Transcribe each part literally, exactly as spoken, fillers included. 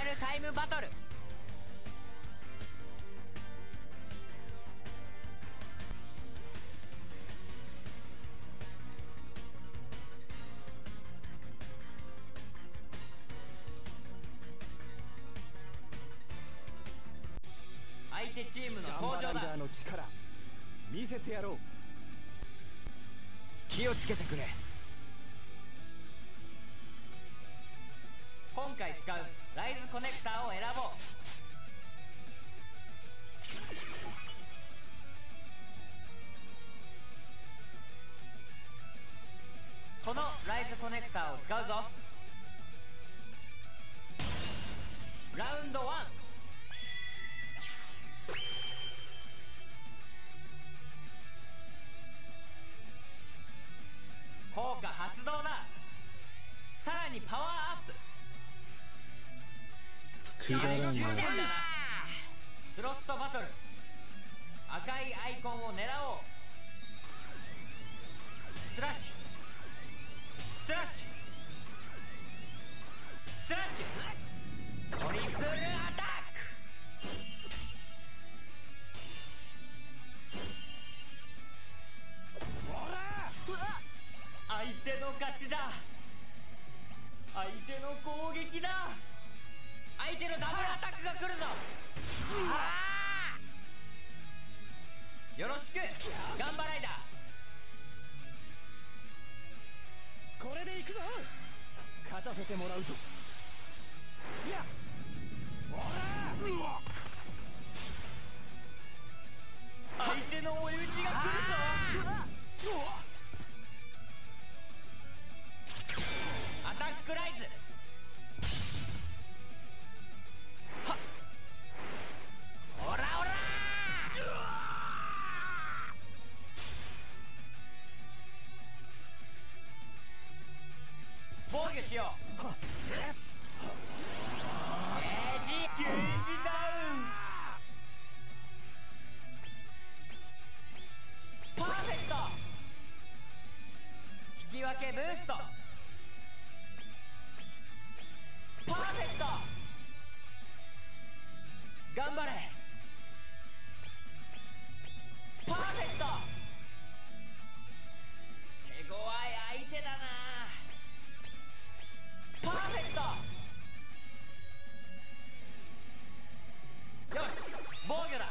アルタイムバトル。相手チームの登場だ。シャーマンライダーの力見せてやろう。気をつけてくれ。今回使うライズコネクターを選ぼう。このライズコネクターを使うぞ。ラウンドワン。効果発動だ。さらにパワーアップ。スロットバトル。赤いアイコンを狙おう。スラッシュスラッシュスラッシュトリプルアタック。相手の勝ちだ。相手の攻撃だ。相手のダブルアタックが来るぞ。よろしくガンバライダー。これでいくぞ。勝たせてもらうぞ。いや相手の追い打ちが来るぞ。アタックライズ。はっオラオラー。防御しよう。ゲージゲージダウン。パーフェクト。引き分けブースト。パーフェクト。頑張れ。パーフェクト。手強い相手だな。パーフェクト。よし防御だ。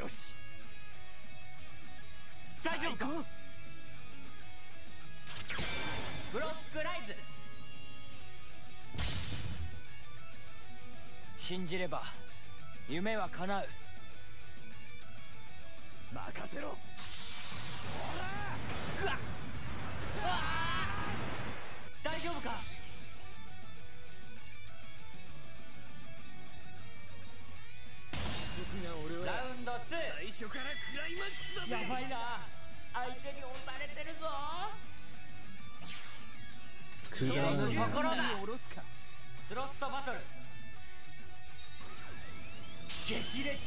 よし大丈夫か。ブロックライズ。信じれば夢は叶う。任せろ。うわっ大丈夫か。ラウンドツー。最初からクライマックスだぜ。やばいな。相手に押されてるぞ。クラウンドところだ。スロットバトル。激烈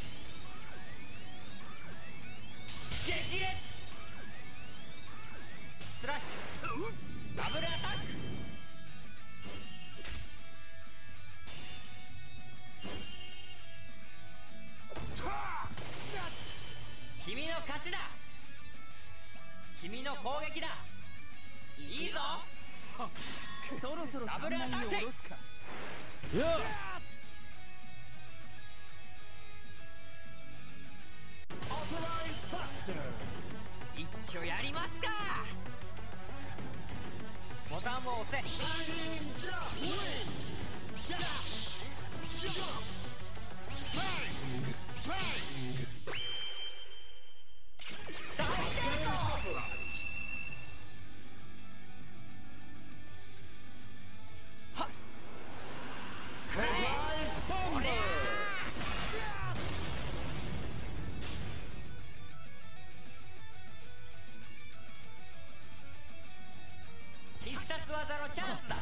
激烈。スラッシュダブルアタック。君の勝ちだ。君の攻撃だ。いいぞ。そろそろダブルアタック。一丁やりますか。ボタンを押せ。大成功。はっクライズボンバー。必殺技のチャンスだ。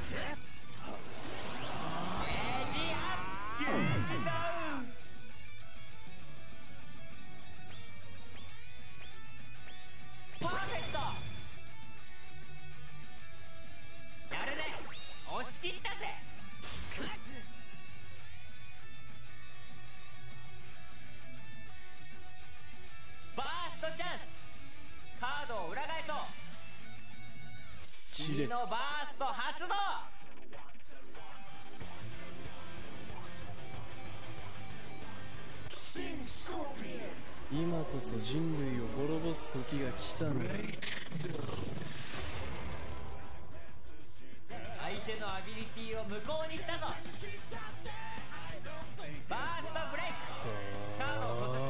次のバースト発動。今こそ人類を滅ぼす時が来たんだ。相手のアビリティを無効にしたぞ。バーストブレイク。カードをこすっ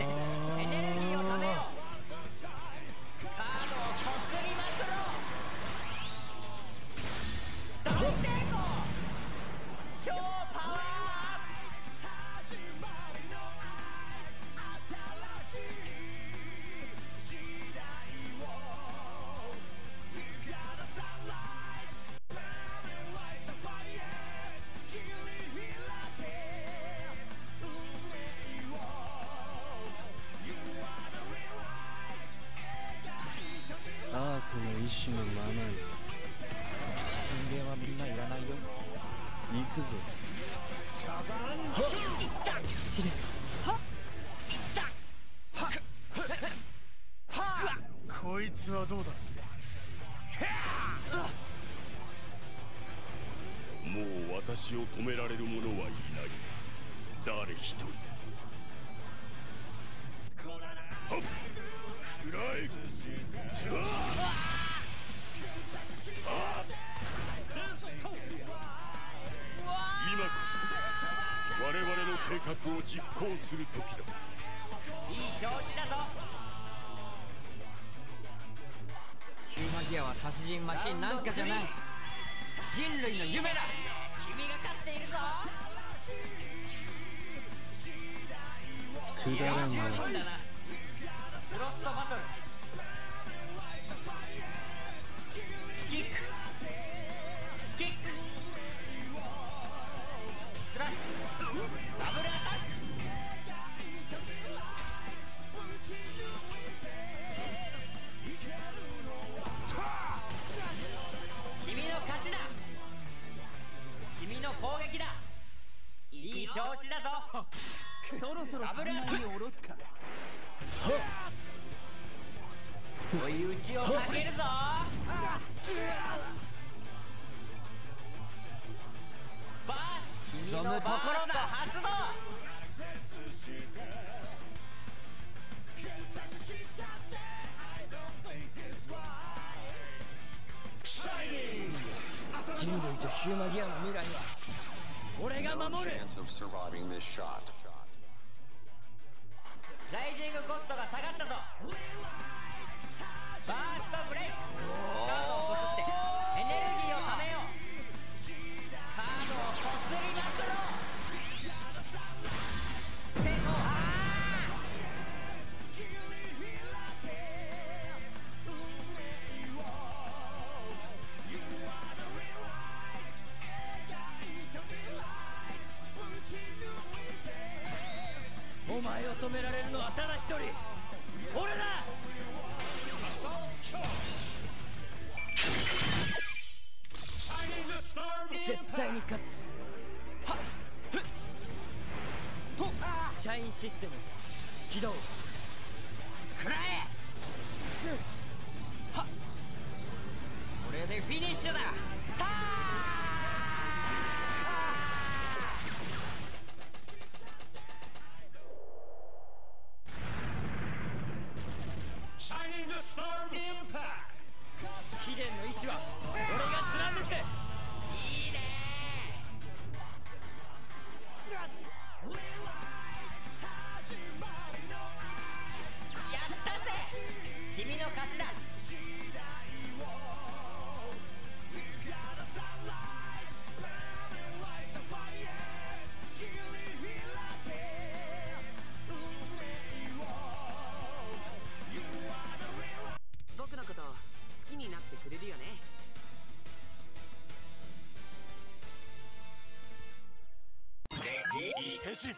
てエネルギーを貯めよう。カードをこすりまくろう。大成功。超パワー。人間はみんないらないよ。行くぞ。こいつはどうだ。もう私を止められる者はいない。誰一人。くらえ。今こそ我々の計画を実行する時だ。いい調子だぞ。ヒューマギアは殺人マシンなんかじゃない。人類の夢だ。君が勝っているぞ。くだらない。スロットバトル。キックキックスラッシュダブルアタック。君の勝ちだ。君の攻撃だ。いい調子だぞ。そろそろダブルアタックを下ろすか。追い打ちをかけるぞ。バース君のバースト発動。人類とヒューマギアの未来は俺が守る。ライジングコストが下がったぞ。バーストブレイク。カードをこすってエネルギーをためよう。カードをこすりまくろう。成功。お前を止められるのはただ一人、俺だ。絶対に勝つ。はっとシャインシステム起動。くらえ。はっこれでフィニッシュだ。ターシャイニングストームインパクト。貴殿の位置は俺が貫く。君の勝ちだ。僕のこと好きになってくれるよね。変身。